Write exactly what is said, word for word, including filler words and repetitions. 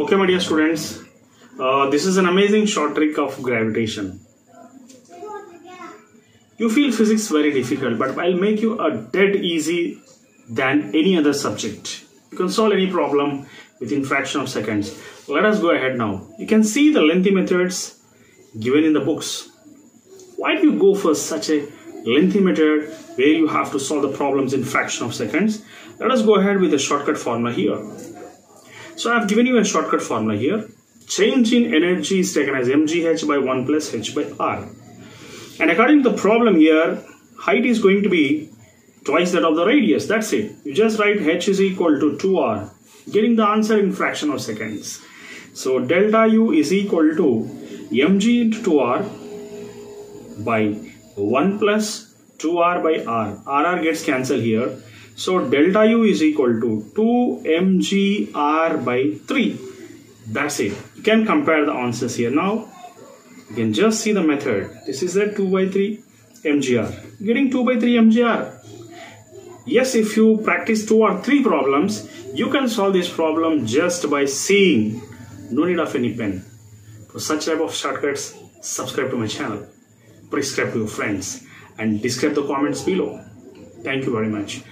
Okay, my dear students, uh, this is an amazing short trick of gravitation. You feel physics very difficult, but I'll make you a dead easy than any other subject. You can solve any problem within fraction of seconds. Let us go ahead now. You can see the lengthy methods given in the books. Why do you go for such a lengthy method where you have to solve the problems in fraction of seconds? Let us go ahead with a shortcut formula here. So I have given you a shortcut formula here. Change in energy is taken as mgh by one plus h by r. And according to the problem here, height is going to be twice that of the radius. That's it. You just write h is equal to two r. Getting the answer in fraction of seconds. So delta u is equal to mg into two r by one plus two r by r. r r gets cancelled here. So delta u is equal to two m g r by three. That's it. You can compare the answers here now. You can just see the method. This is the two by three mgr. Getting two by three mgr. Yes, if you practice two or three problems, you can solve this problem just by seeing. No need of any pen. For such type of shortcuts, subscribe to my channel, prescribe to your friends, and describe the comments below. Thank you very much.